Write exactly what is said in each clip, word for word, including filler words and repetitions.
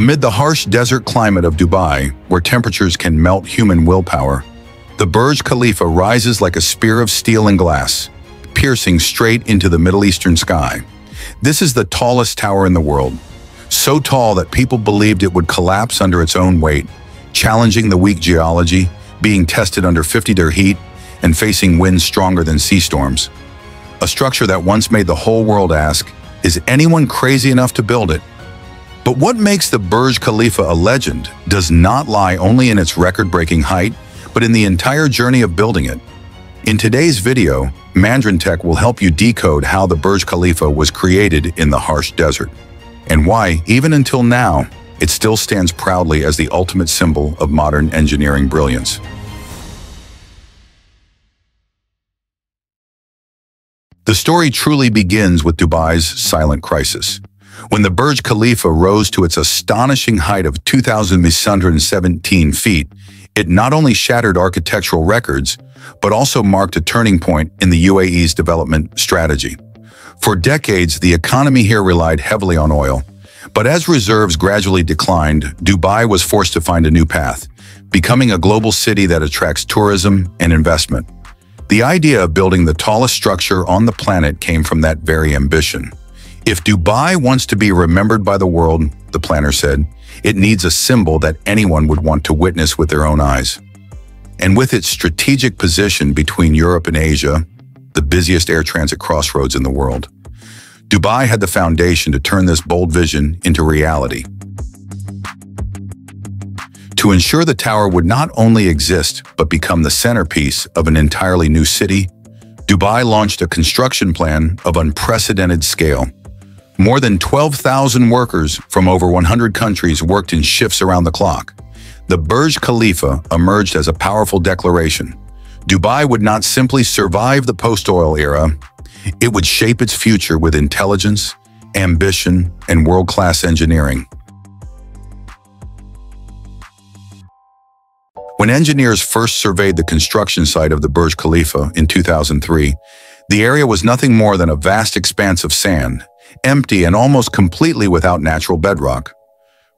Amid the harsh desert climate of Dubai, where temperatures can melt human willpower, the Burj Khalifa rises like a spear of steel and glass, piercing straight into the Middle Eastern sky. This is the tallest tower in the world, so tall that people believed it would collapse under its own weight, challenging the weak geology, being tested under fifty degree heat, and facing winds stronger than sea storms. A structure that once made the whole world ask, is anyone crazy enough to build it? But what makes the Burj Khalifa a legend does not lie only in its record-breaking height, but in the entire journey of building it. In today's video, Mandarin Tech will help you decode how the Burj Khalifa was created in the harsh desert, and why, even until now, it still stands proudly as the ultimate symbol of modern engineering brilliance. The story truly begins with Dubai's silent crisis, when the Burj Khalifa rose to its astonishing height of two thousand six hundred seventeen feet. It not only shattered architectural records, but also marked a turning point in the U A E's development strategy. For decades, the economy here relied heavily on oil, but as reserves gradually declined, Dubai was forced to find a new path, becoming a global city that attracts tourism and investment. The idea of building the tallest structure on the planet came from that very ambition. If Dubai wants to be remembered by the world, the planner said, it needs a symbol that anyone would want to witness with their own eyes. And with its strategic position between Europe and Asia, the busiest air transit crossroads in the world, Dubai had the foundation to turn this bold vision into reality. To ensure the tower would not only exist, but become the centerpiece of an entirely new city, Dubai launched a construction plan of unprecedented scale. More than twelve thousand workers from over one hundred countries worked in shifts around the clock. The Burj Khalifa emerged as a powerful declaration. Dubai would not simply survive the post-oil era, it would shape its future with intelligence, ambition, and world-class engineering. When engineers first surveyed the construction site of the Burj Khalifa in two thousand three, the area was nothing more than a vast expanse of sand, empty and almost completely without natural bedrock.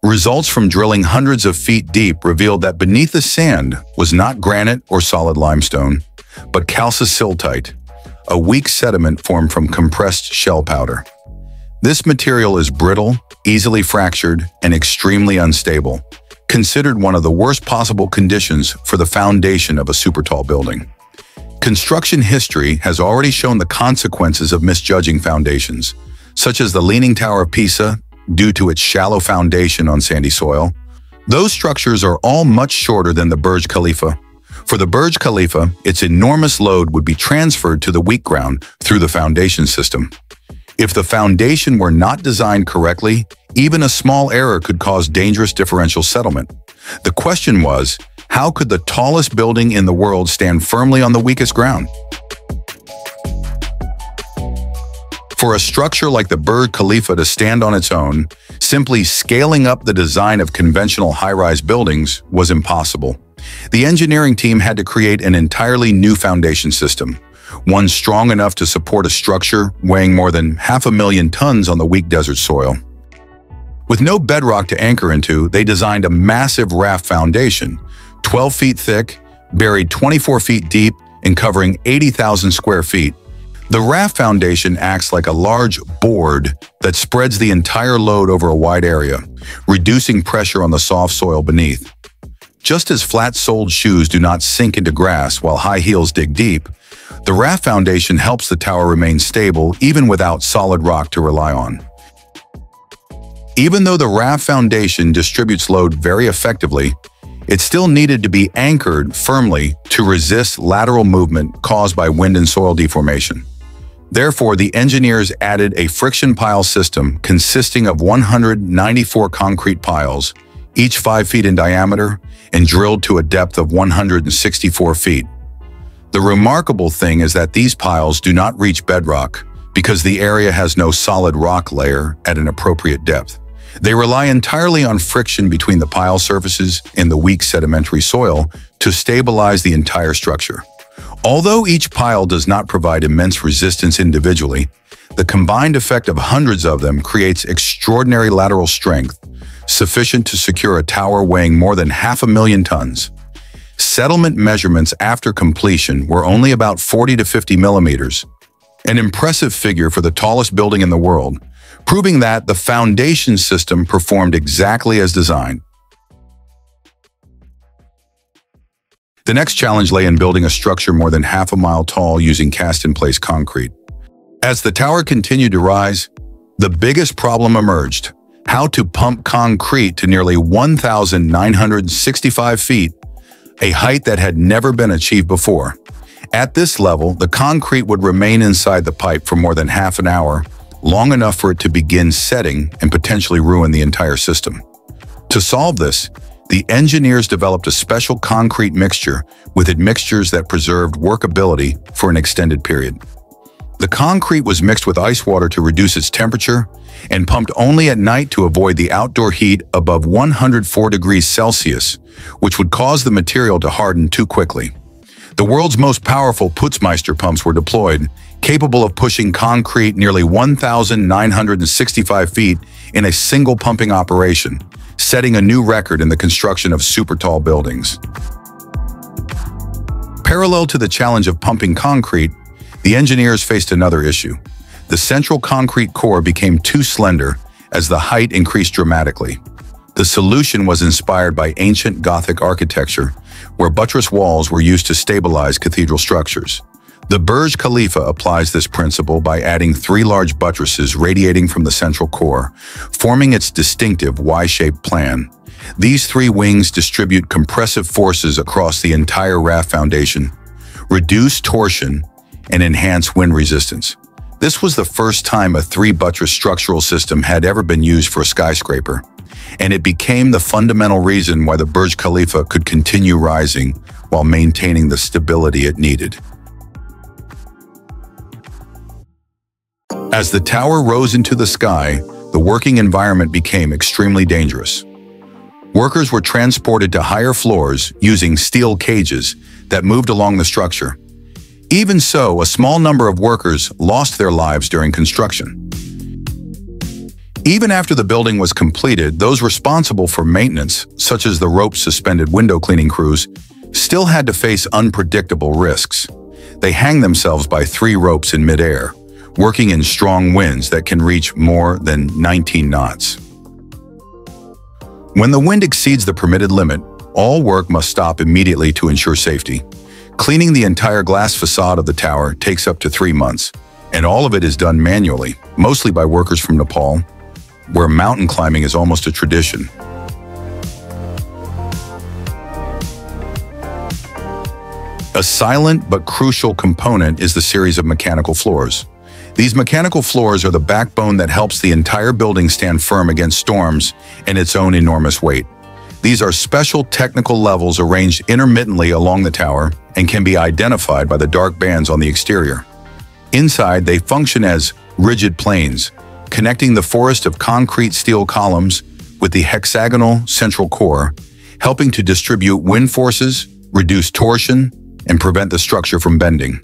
Results from drilling hundreds of feet deep revealed that beneath the sand was not granite or solid limestone, but calciciltite, a weak sediment formed from compressed shell powder. This material is brittle, easily fractured, and extremely unstable, considered one of the worst possible conditions for the foundation of a super-tall building. Construction history has already shown the consequences of misjudging foundations, such as the Leaning Tower of Pisa, due to its shallow foundation on sandy soil. Those structures are all much shorter than the Burj Khalifa. For the Burj Khalifa, its enormous load would be transferred to the weak ground through the foundation system. If the foundation were not designed correctly, even a small error could cause dangerous differential settlement. The question was, how could the tallest building in the world stand firmly on the weakest ground? For a structure like the Burj Khalifa to stand on its own, simply scaling up the design of conventional high-rise buildings was impossible. The engineering team had to create an entirely new foundation system, one strong enough to support a structure weighing more than half a million tons on the weak desert soil. With no bedrock to anchor into, they designed a massive raft foundation, twelve feet thick, buried twenty-four feet deep, and covering eighty thousand square feet. The raft foundation acts like a large board that spreads the entire load over a wide area, reducing pressure on the soft soil beneath. Just as flat-soled shoes do not sink into grass while high heels dig deep, the raft foundation helps the tower remain stable even without solid rock to rely on. Even though the raft foundation distributes load very effectively, it still needed to be anchored firmly to resist lateral movement caused by wind and soil deformation. Therefore, the engineers added a friction pile system consisting of one hundred ninety-four concrete piles, each five feet in diameter, and drilled to a depth of one hundred sixty-four feet. The remarkable thing is that these piles do not reach bedrock because the area has no solid rock layer at an appropriate depth. They rely entirely on friction between the pile surfaces and the weak sedimentary soil to stabilize the entire structure. Although each pile does not provide immense resistance individually, the combined effect of hundreds of them creates extraordinary lateral strength, sufficient to secure a tower weighing more than half a million tons. Settlement measurements after completion were only about forty to fifty millimeters, an impressive figure for the tallest building in the world, proving that the foundation system performed exactly as designed. The next challenge lay in building a structure more than half a mile tall using cast-in-place concrete. As the tower continued to rise, the biggest problem emerged: how to pump concrete to nearly one thousand nine hundred sixty-five feet, a height that had never been achieved before. At this level, the concrete would remain inside the pipe for more than half an hour, long enough for it to begin setting and potentially ruin the entire system. To solve this, the engineers developed a special concrete mixture with admixtures that preserved workability for an extended period. The concrete was mixed with ice water to reduce its temperature and pumped only at night to avoid the outdoor heat above one hundred four degrees Celsius, which would cause the material to harden too quickly. The world's most powerful Putzmeister pumps were deployed, capable of pushing concrete nearly one thousand nine hundred sixty-five feet in a single pumping operation, setting a new record in the construction of super-tall buildings. Parallel to the challenge of pumping concrete, the engineers faced another issue. The central concrete core became too slender as the height increased dramatically. The solution was inspired by ancient Gothic architecture, where buttress walls were used to stabilize cathedral structures. The Burj Khalifa applies this principle by adding three large buttresses radiating from the central core, forming its distinctive Y-shaped plan. These three wings distribute compressive forces across the entire raft foundation, reduce torsion, and enhance wind resistance. This was the first time a three-buttress structural system had ever been used for a skyscraper, and it became the fundamental reason why the Burj Khalifa could continue rising while maintaining the stability it needed. As the tower rose into the sky, the working environment became extremely dangerous. Workers were transported to higher floors using steel cages that moved along the structure. Even so, a small number of workers lost their lives during construction. Even after the building was completed, those responsible for maintenance, such as the rope-suspended window cleaning crews, still had to face unpredictable risks. They hanged themselves by three ropes in midair, working in strong winds that can reach more than nineteen knots. When the wind exceeds the permitted limit, all work must stop immediately to ensure safety. Cleaning the entire glass facade of the tower takes up to three months, and all of it is done manually, mostly by workers from Nepal, where mountain climbing is almost a tradition. A silent but crucial component is the series of mechanical floors. These mechanical floors are the backbone that helps the entire building stand firm against storms and its own enormous weight. These are special technical levels arranged intermittently along the tower and can be identified by the dark bands on the exterior. Inside, they function as rigid planes, connecting the forest of concrete steel columns with the hexagonal central core, helping to distribute wind forces, reduce torsion, and prevent the structure from bending.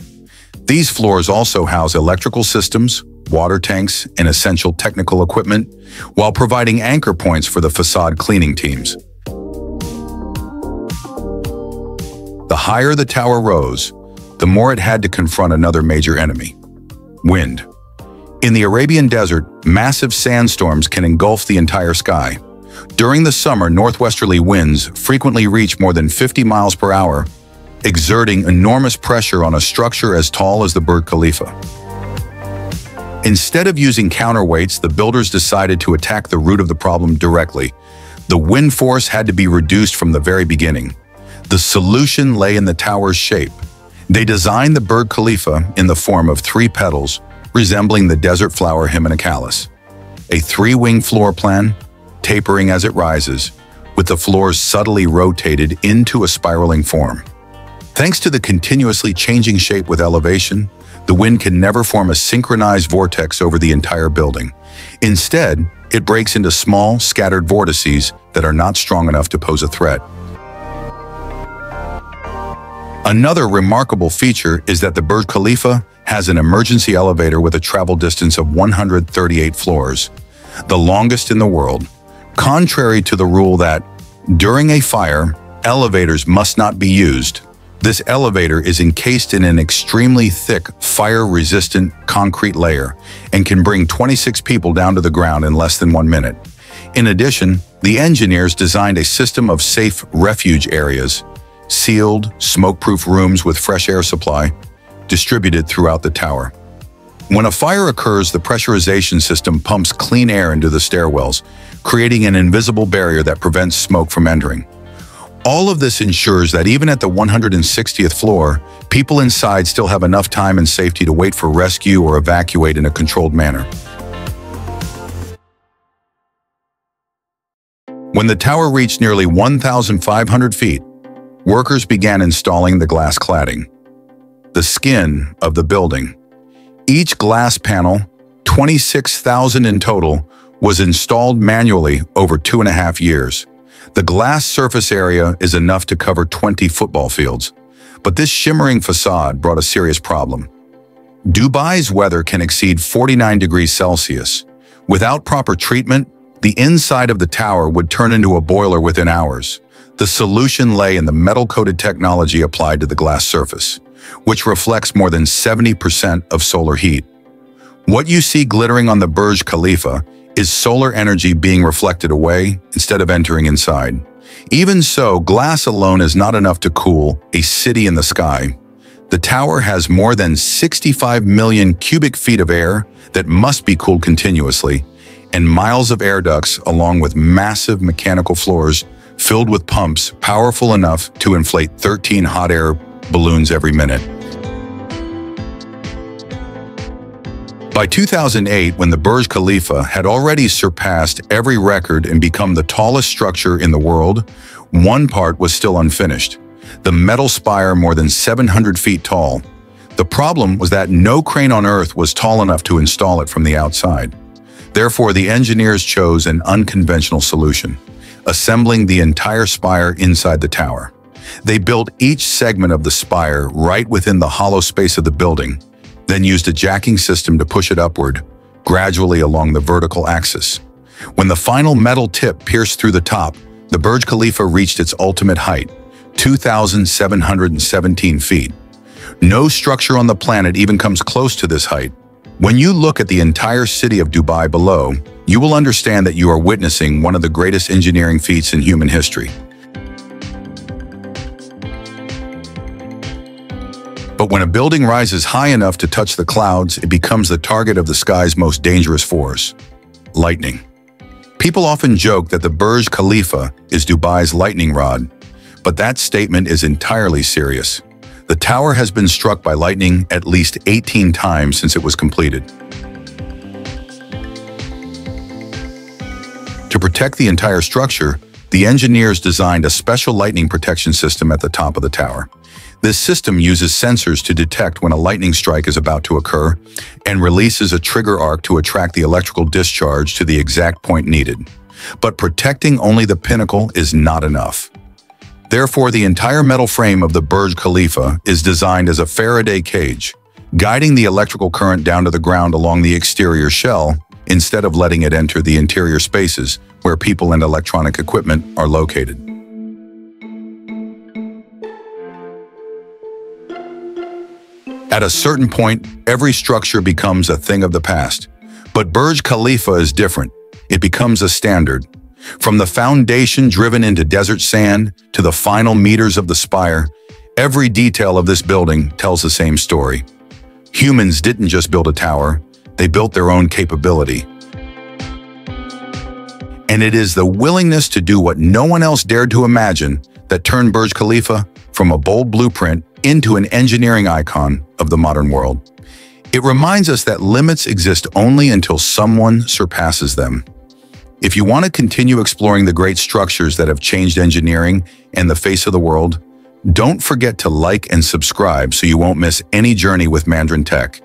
These floors also house electrical systems, water tanks, and essential technical equipment, while providing anchor points for the facade cleaning teams. The higher the tower rose, the more it had to confront another major enemy: wind. In the Arabian desert, massive sandstorms can engulf the entire sky. During the summer, northwesterly winds frequently reach more than fifty miles per hour, exerting enormous pressure on a structure as tall as the Burj Khalifa. Instead of using counterweights, the builders decided to attack the root of the problem directly. The wind force had to be reduced from the very beginning. The solution lay in the tower's shape. They designed the Burj Khalifa in the form of three petals, resembling the desert flower Hymenocallis, a three-wing floor plan, tapering as it rises, with the floors subtly rotated into a spiraling form. Thanks to the continuously changing shape with elevation, the wind can never form a synchronized vortex over the entire building. Instead, it breaks into small, scattered vortices that are not strong enough to pose a threat. Another remarkable feature is that the Burj Khalifa has an emergency elevator with a travel distance of one hundred thirty-eight floors, the longest in the world, Contrary to the rule that during a fire, elevators must not be used, this elevator is encased in an extremely thick, fire-resistant concrete layer and can bring twenty-six people down to the ground in less than one minute. In addition, the engineers designed a system of safe refuge areas, sealed, smoke-proof rooms with fresh air supply, distributed throughout the tower. When a fire occurs, the pressurization system pumps clean air into the stairwells, creating an invisible barrier that prevents smoke from entering. All of this ensures that even at the one hundred sixtieth floor, people inside still have enough time and safety to wait for rescue or evacuate in a controlled manner. When the tower reached nearly one thousand five hundred feet, workers began installing the glass cladding, the skin of the building. Each glass panel, twenty-six thousand in total, was installed manually over two and a half years. The glass surface area is enough to cover twenty football fields. But this shimmering facade brought a serious problem. Dubai's weather can exceed forty-nine degrees Celsius. Without proper treatment, the inside of the tower would turn into a boiler within hours. The solution lay in the metal-coated technology applied to the glass surface, which reflects more than seventy percent of solar heat. What you see glittering on the Burj Khalifa is solar energy being reflected away instead of entering inside. Even so, glass alone is not enough to cool a city in the sky. The tower has more than sixty-five million cubic feet of air that must be cooled continuously, and miles of air ducts along with massive mechanical floors filled with pumps powerful enough to inflate thirteen hot air balloons every minute. By two thousand eight, when the Burj Khalifa had already surpassed every record and become the tallest structure in the world, one part was still unfinished: the metal spire more than seven hundred feet tall. The problem was that no crane on Earth was tall enough to install it from the outside. Therefore, the engineers chose an unconventional solution: assembling the entire spire inside the tower. They built each segment of the spire right within the hollow space of the building, then used a jacking system to push it upward, gradually along the vertical axis. When the final metal tip pierced through the top, the Burj Khalifa reached its ultimate height, two thousand seven hundred seventeen feet. No structure on the planet even comes close to this height. When you look at the entire city of Dubai below, you will understand that you are witnessing one of the greatest engineering feats in human history. But when a building rises high enough to touch the clouds, it becomes the target of the sky's most dangerous force: lightning. People often joke that the Burj Khalifa is Dubai's lightning rod, but that statement is entirely serious. The tower has been struck by lightning at least eighteen times since it was completed. To protect the entire structure, the engineers designed a special lightning protection system at the top of the tower. This system uses sensors to detect when a lightning strike is about to occur and releases a trigger arc to attract the electrical discharge to the exact point needed. But protecting only the pinnacle is not enough. Therefore, the entire metal frame of the Burj Khalifa is designed as a Faraday cage, guiding the electrical current down to the ground along the exterior shell instead of letting it enter the interior spaces where people and electronic equipment are located. At a certain point, every structure becomes a thing of the past. But Burj Khalifa is different. It becomes a standard. From the foundation driven into desert sand to the final meters of the spire, every detail of this building tells the same story. Humans didn't just build a tower, they built their own capability. And it is the willingness to do what no one else dared to imagine that turned Burj Khalifa from a bold blueprint into an engineering icon of the modern world. It reminds us that limits exist only until someone surpasses them. If you want to continue exploring the great structures that have changed engineering and the face of the world, don't forget to like and subscribe so you won't miss any journey with Mandarin Tech.